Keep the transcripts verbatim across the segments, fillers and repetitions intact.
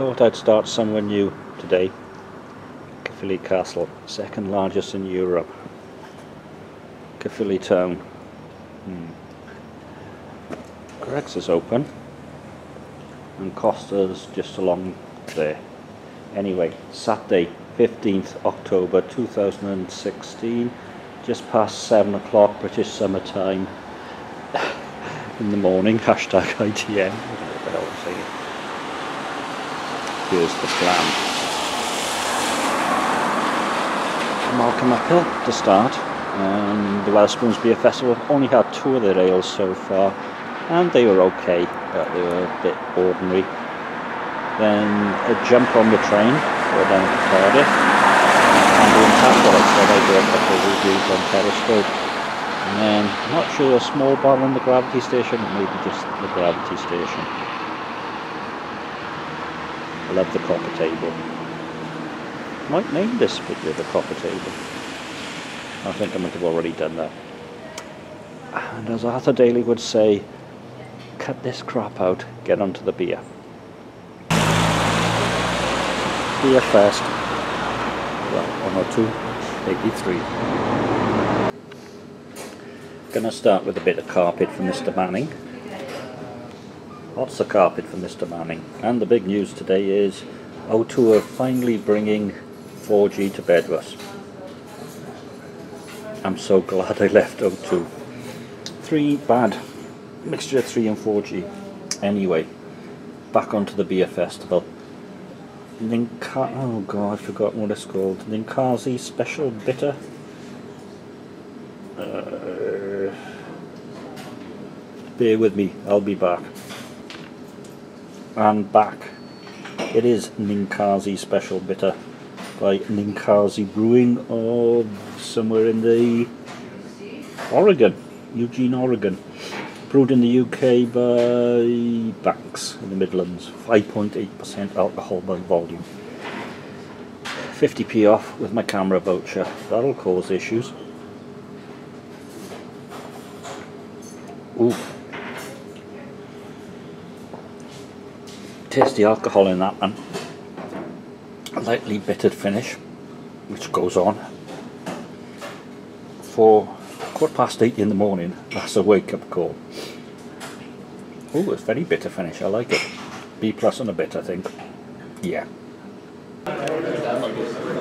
Thought I'd start somewhere new today. Caerphilly Castle, second largest in Europe. Caerphilly town. Hmm. Greggs is open. And Costa's just along there. Anyway, Saturday, fifteenth October two thousand sixteen, just past seven o'clock British Summer Time in the morning, hashtag I T N. Here's the plan. Malcolm Uphill to start, and the Wetherspoons Beer Festival only had two of their ales so far, and they were okay, but they were a bit ordinary. Then a jump on the train, go down to Cardiff, and doing tap water, so they do a couple of reviews on Periscope. And then, I'm not sure, a small bar on the Gravity Station, maybe just the Gravity Station. I love the copper table. Might name this video the copper table. I think I might have already done that. And as Arthur Daly would say, cut this crap out, get onto the beer. Beer Fest, well, one oh two, eighty-three. Gonna start with a bit of carpet for Mister Manning. Lots of carpet for Mister Manning. And the big news today is O two are finally bringing four G to Bedworth. I'm so glad I left O two. Three bad. Mixture of three and four G. Anyway, back onto the beer festival. Ninkasi, oh god, I've forgotten what it's called. Ninkasi Special Bitter. Uh, bear with me, I'll be back. And back. It is Ninkasi Special Bitter by Ninkasi Brewing, or somewhere in the Oregon, Eugene, Oregon. Brewed in the U K by Banks in the Midlands, five point eight percent alcohol by volume. fifty p off with my camera voucher, that'll cause issues. Ooh. Tasty alcohol in that one. A lightly bittered finish, which goes on. For quarter past eight in the morning, that's a wake-up call. Oh, it's very bitter finish, I like it. B plus and a bit, I think. Yeah.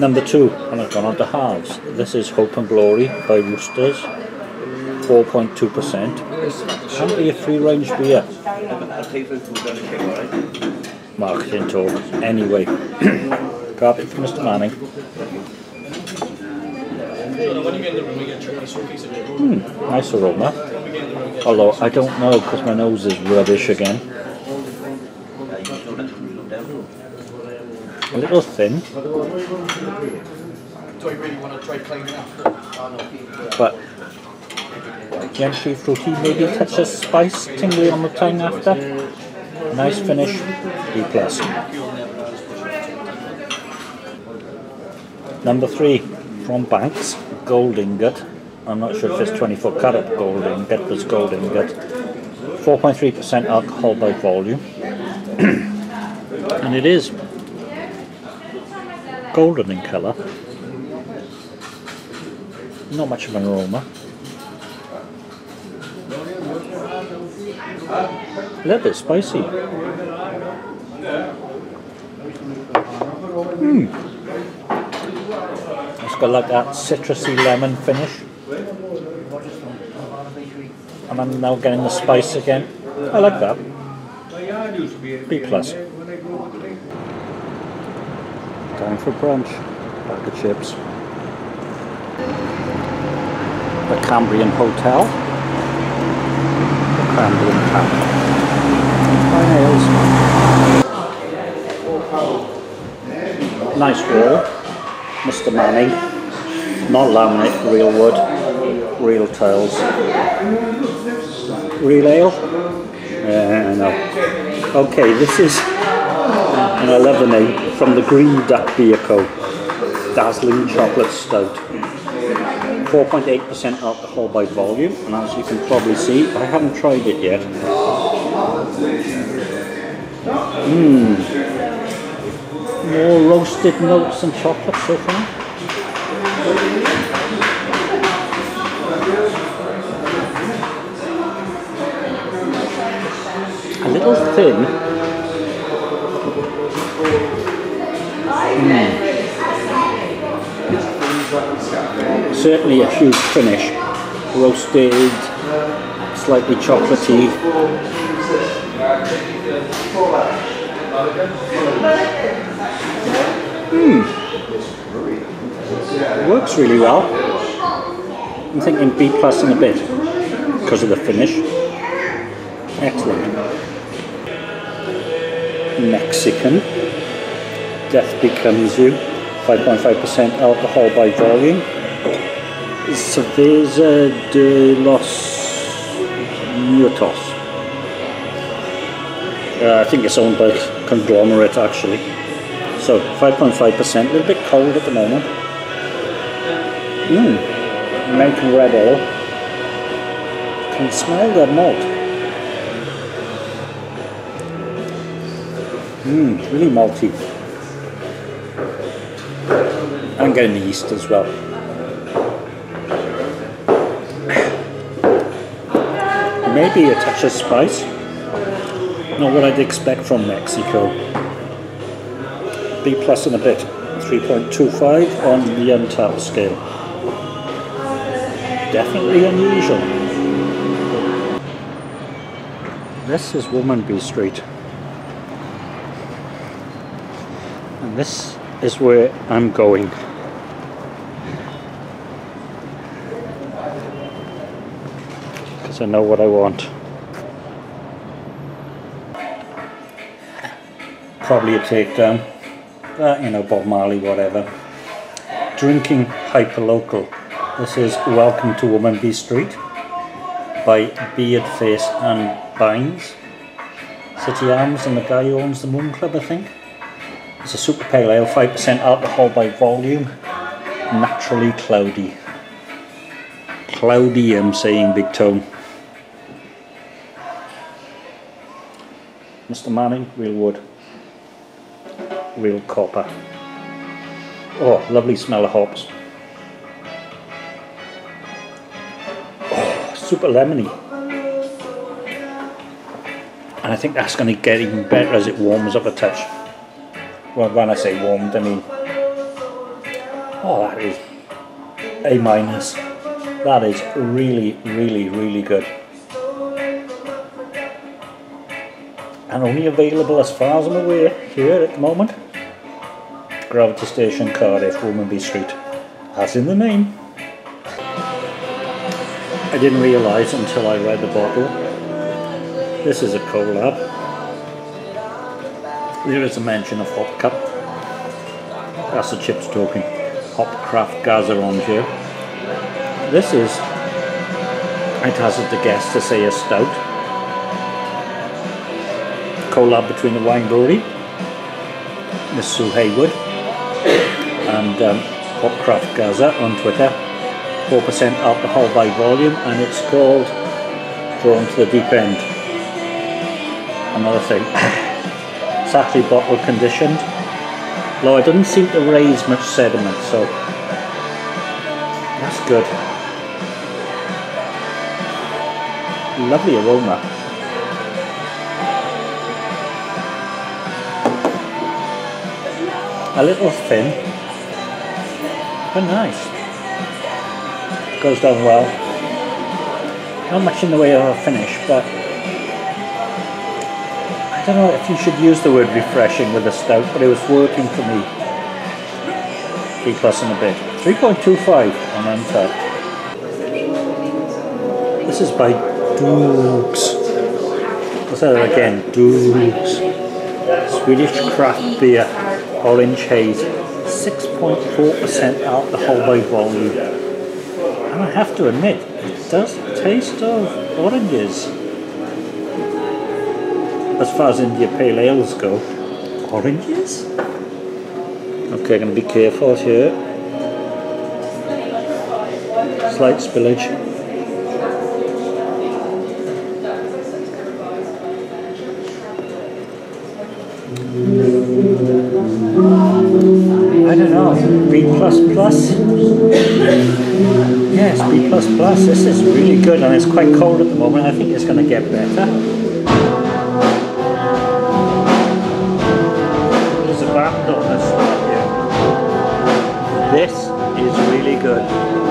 Number two, and I've gone on to halves. This is Hope and Glory by Roosters, four point two percent. Shouldn't be a free-range beer. Marketing talk. Anyway, carpet for Mister Manning. Mm, nice aroma, although I don't know because my nose is rubbish again. A little thin, but gently fruity, maybe a touch of spice tingly on the tongue after. Nice finish, B plus. Number three from Banks, Gold Ingot. I'm not sure if it's twenty-four carat Gold Ingot, but it's Gold Ingot. four point three percent alcohol by volume. And it is golden in colour. Not much of an aroma. A little bit spicy. Mm. It's got like that citrusy lemon finish, and I'm now getting the spice again. I like that. B plus. Time for brunch. Bag of chips. The Cambrian Hotel. The Cambrian Hotel. Nice wall. Mister Manning, not laminate, real wood, real tiles. Real ale? Uh, no. Okay, this is, and I love the name, from the Green Duck Beer Co. Dazzling Chocolate Stout. four point eight percent alcohol by volume, and as you can probably see, I haven't tried it yet. Mmm. more roasted notes and chocolate so far. A little thin. Mm. Certainly a huge finish. Roasted, slightly chocolatey. Hmm. Works really well. I'm thinking B plus in a bit because of the finish. Excellent. Mexican Death Becomes You. five point five percent alcohol by volume. Cerveza de los Muertos. Uh, I think it's owned by Conglomerate actually. So five point five percent, a little bit cold at the moment. Mmm, American Red Ale. Can smell the malt. Mmm, really malty. I'm getting the yeast as well. Maybe a touch of spice. Not what I'd expect from Mexico. B plus in a bit, three point two five on the Untappd scale. Definitely unusual. This is Womanby Street. And this is where I'm going. Because I know what I want. Probably a takedown, but you know, Bob Marley, whatever. Drinking hyperlocal. This is Welcome to Womanby Street by Beardface and Bines. City Arms, and the guy who owns the Moon Club, I think. It's a super pale ale, five percent alcohol by volume, naturally cloudy. Cloudy, I'm saying, big tone. Mister Manning, real wood. Real copper. Oh, lovely smell of hops. Oh, super lemony. And I think that's going to get even better as it warms up a touch. Well, when I say warmed, I mean... Oh, that is A minus. That is really, really, really good. And only available, as far as I'm aware, here at the moment. Gravity Station, Cardiff, Womanby Street. That's in the name. I didn't realise until I read the bottle. This is a collab. There is a mention of Hop Cup. That's the chips talking. Hopcraft Gaza on here. This is, I'd hazard the guess to say, a stout. Collab between the wine brewery, Miss Sue Haywood, and um, Hopcraft Gaza on Twitter. four percent alcohol by volume, and it's called Drawn to the Deep End. Another thing. It's actually bottle conditioned, though it doesn't seem to raise much sediment, so that's good. Lovely aroma. A little thin, but nice. Goes down well. Not much in the way of a finish, but I don't know if you should use the word refreshing with a stout, but it was working for me. B plus in a bit. three point two five on Untappd. This is by Doogs. I'll say that again, Doogs. Swedish craft beer. Orange haze, six point four percent alcohol by volume, and I have to admit, it does taste of oranges. As far as India Pale Ales go, oranges? Okay, I'm going to be careful here. Slight spillage. Mm. I don't know, B plus plus? Yes, B plus plus. This is really good, and it's quite cold at the moment. I think it's going to get better. There's a band on this right here. This is really good.